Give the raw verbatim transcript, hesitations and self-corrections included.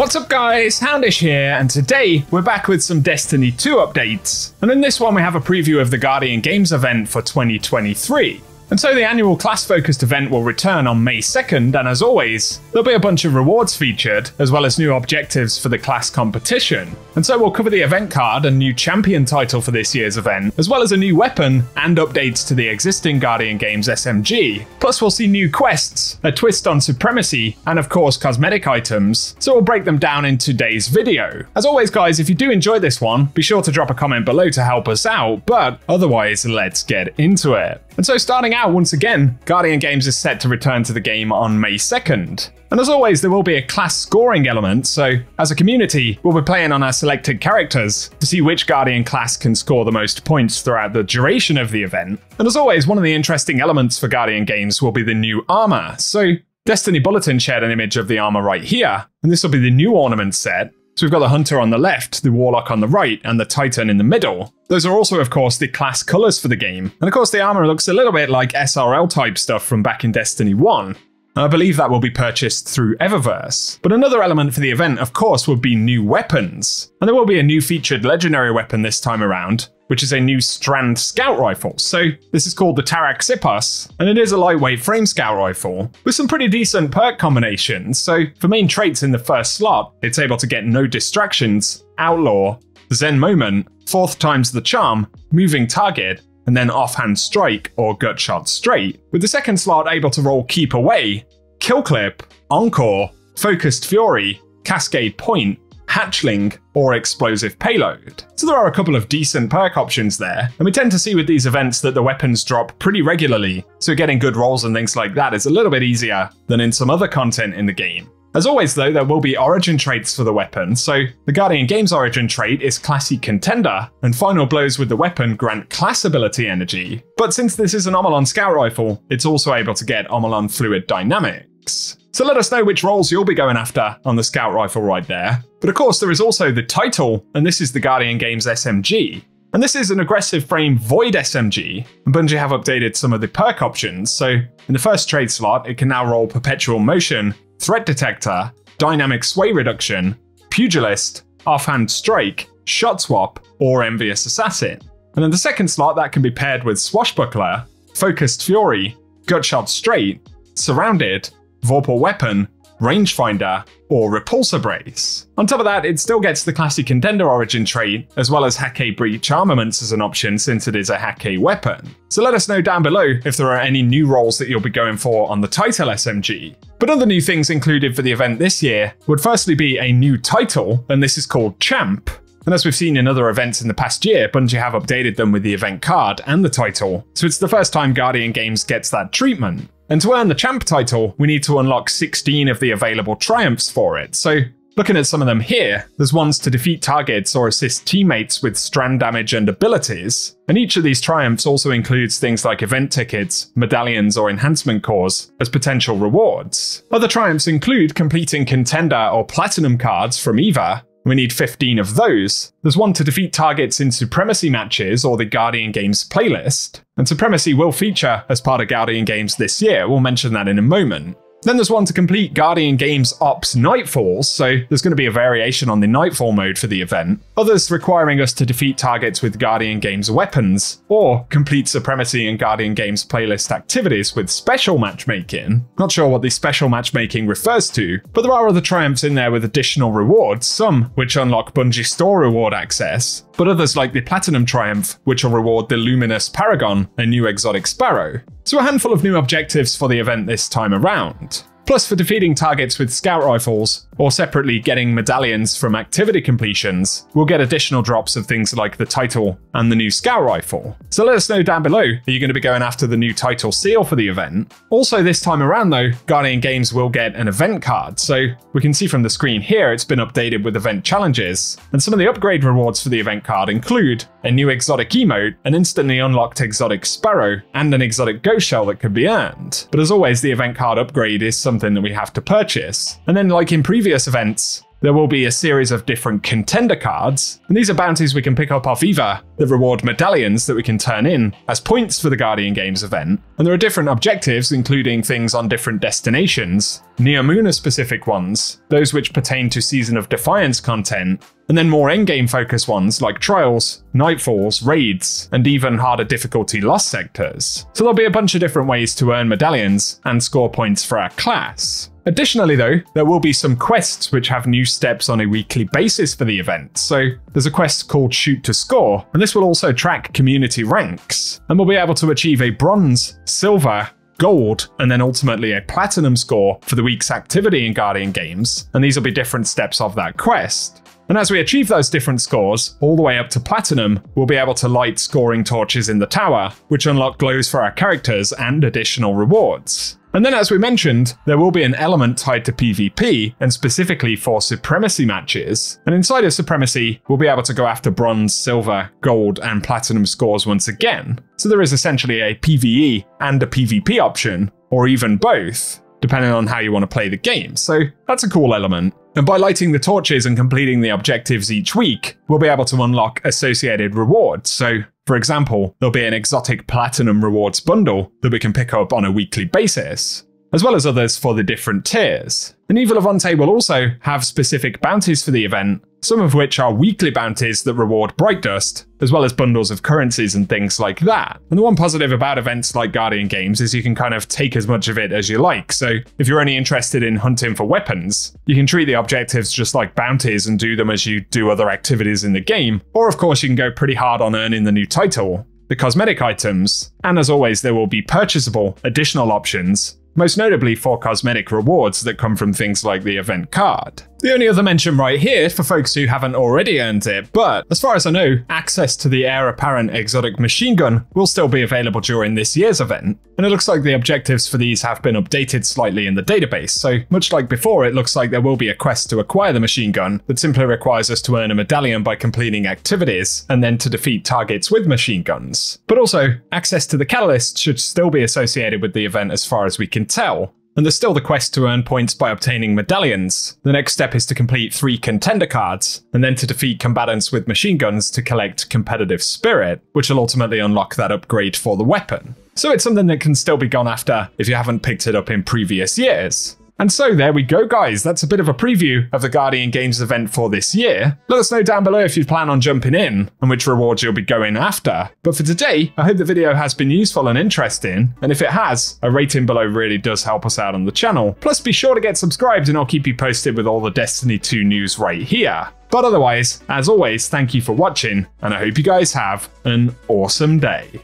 What's up guys, Houndish here, and today we're back with some Destiny two updates. And in this one we have a preview of the Guardian Games event for twenty twenty-three. And so the annual class-focused event will return on May second, and as always, there'll be a bunch of rewards featured, as well as new objectives for the class competition. And so we'll cover the event card and new champion title for this year's event, as well as a new weapon and updates to the existing Guardian Games S M G. Plus we'll see new quests, a twist on Supremacy, and of course cosmetic items, so we'll break them down in today's video. As always guys, if you do enjoy this one, be sure to drop a comment below to help us out, but otherwise let's get into it. And so starting out once again, Guardian Games is set to return to the game on May second. And as always, there will be a class scoring element, so as a community, we'll be playing on our selected characters to see which Guardian class can score the most points throughout the duration of the event. And as always, one of the interesting elements for Guardian Games will be the new armor. So Destiny Bulletin shared an image of the armor right here, and this will be the new ornament set. So we've got the Hunter on the left, the Warlock on the right, and the Titan in the middle. Those are also, of course, the class colours for the game. And of course, the armour looks a little bit like S R L-type stuff from back in Destiny one. And I believe that will be purchased through Eververse. But another element for the event, of course, would be new weapons. And there will be a new featured legendary weapon this time around, which is a new Strand scout rifle. So this is called the Taraxippus, and it is a lightweight frame scout rifle with some pretty decent perk combinations. So for main traits in the first slot, it's able to get no distractions, outlaw, zen moment, fourth times the charm, moving target, and then offhand strike or gutshot straight. With the second slot able to roll keep away, kill clip, encore, focused fury, cascade point, hatchling, or explosive payload. So there are a couple of decent perk options there, and we tend to see with these events that the weapons drop pretty regularly, so getting good rolls and things like that is a little bit easier than in some other content in the game. As always though, there will be origin traits for the weapon, so the Guardian Games origin trait is Classy Contender, and final blows with the weapon grant class ability energy. But since this is an Omolon scout rifle, it's also able to get Omolon Fluid Dynamics. So let us know which roles you'll be going after on the scout rifle right there. But of course there is also the title, and this is the Guardian Games S M G. And this is an aggressive frame void S M G, and Bungie have updated some of the perk options, so in the first trade slot it can now roll Perpetual Motion, Threat Detector, Dynamic Sway Reduction, Pugilist, Offhand Strike, Shot Swap, or Envious Assassin. And in the second slot that can be paired with Swashbuckler, Focused Fury, Gutshot Straight, Surrounded, Vorpal Weapon, Rangefinder, or Repulsor Brace. On top of that, it still gets the Classy Contender origin trait, as well as Hakke Breach Armaments as an option since it is a Hakke weapon. So let us know down below if there are any new roles that you'll be going for on the title S M G. But other new things included for the event this year would firstly be a new title, and this is called Champ. And as we've seen in other events in the past year, Bungie have updated them with the event card and the title, so it's the first time Guardian Games gets that treatment. And to earn the Champ title, we need to unlock sixteen of the available triumphs for it. So looking at some of them here, there's ones to defeat targets or assist teammates with strand damage and abilities. And each of these triumphs also includes things like event tickets, medallions or enhancement cores as potential rewards. Other triumphs include completing contender or platinum cards from Eva. We need fifteen of those. There's one to defeat targets in Supremacy matches or the Guardian Games playlist. And Supremacy will feature as part of Guardian Games this year, we'll mention that in a moment. Then there's one to complete Guardian Games Ops Nightfalls, so there's going to be a variation on the Nightfall mode for the event. Others requiring us to defeat targets with Guardian Games weapons, or complete Supremacy and Guardian Games playlist activities with special matchmaking. Not sure what the special matchmaking refers to, but there are other triumphs in there with additional rewards, some which unlock Bungie Store reward access, but others like the Platinum Triumph, which will reward the Luminous Paragon, a new exotic sparrow. So a handful of new objectives for the event this time around. Plus for defeating targets with scout rifles, or separately getting medallions from activity completions, we'll get additional drops of things like the title and the new scout rifle. So let us know down below, are you going to be going after the new title seal for the event? Also this time around though, Guardian Games will get an event card, so we can see from the screen here it's been updated with event challenges, and some of the upgrade rewards for the event card include a new exotic emote, an instantly unlocked exotic sparrow, and an exotic ghost shell that could be earned. But as always, the event card upgrade is something that we have to purchase, and then like in previous events, There will be a series of different contender cards, and these are bounties we can pick up off Eva that reward medallions that we can turn in as points for the Guardian Games event. And there are different objectives, including things on different destinations, Neomuna specific ones, those which pertain to Season of Defiance content, and then more endgame focused ones like Trials, Nightfalls, Raids, and even harder difficulty loss sectors. So there'll be a bunch of different ways to earn medallions and score points for our class. Additionally though, there will be some quests which have new steps on a weekly basis for the event. So there's a quest called Shoot to Score, and this will also track community ranks, and we'll be able to achieve a bronze, silver, gold, and then ultimately a platinum score for the week's activity in Guardian Games, and these will be different steps of that quest. And as we achieve those different scores, all the way up to platinum, we'll be able to light scoring torches in the tower, which unlock glows for our characters and additional rewards. And then as we mentioned, there will be an element tied to PvP, and specifically for Supremacy matches. And inside of Supremacy, we'll be able to go after bronze, silver, gold, and platinum scores once again. So there is essentially a PvE and a PvP option, or even both, depending on how you want to play the game. So that's a cool element. And by lighting the torches and completing the objectives each week, we'll be able to unlock associated rewards. So for example, there'll be an exotic platinum rewards bundle that we can pick up on a weekly basis, as well as others for the different tiers. And Eva Levante will also have specific bounties for the event, some of which are weekly bounties that reward bright dust, as well as bundles of currencies and things like that. And the one positive about events like Guardian Games is you can kind of take as much of it as you like. So if you're only interested in hunting for weapons, you can treat the objectives just like bounties and do them as you do other activities in the game. Or of course, you can go pretty hard on earning the new title, the cosmetic items, and as always, there will be purchasable additional options, most notably for cosmetic rewards that come from things like the event card. The only other mention right here for folks who haven't already earned it, but as far as I know, access to the Heir Apparent Exotic Machine Gun will still be available during this year's event, and it looks like the objectives for these have been updated slightly in the database, so much like before, it looks like there will be a quest to acquire the machine gun that simply requires us to earn a medallion by completing activities, and then to defeat targets with machine guns. But also, access to the catalyst should still be associated with the event as far as we can tell. And there's still the quest to earn points by obtaining medallions. The next step is to complete three contender cards, and then to defeat combatants with machine guns to collect competitive spirit, which will ultimately unlock that upgrade for the weapon. So it's something that can still be gone after if you haven't picked it up in previous years. And so there we go, guys. That's a bit of a preview of the Guardian Games event for this year. Let us know down below if you plan on jumping in and which rewards you'll be going after. But for today, I hope the video has been useful and interesting. And if it has, a rating below really does help us out on the channel. Plus, be sure to get subscribed and I'll keep you posted with all the Destiny two news right here. But otherwise, as always, thank you for watching and I hope you guys have an awesome day.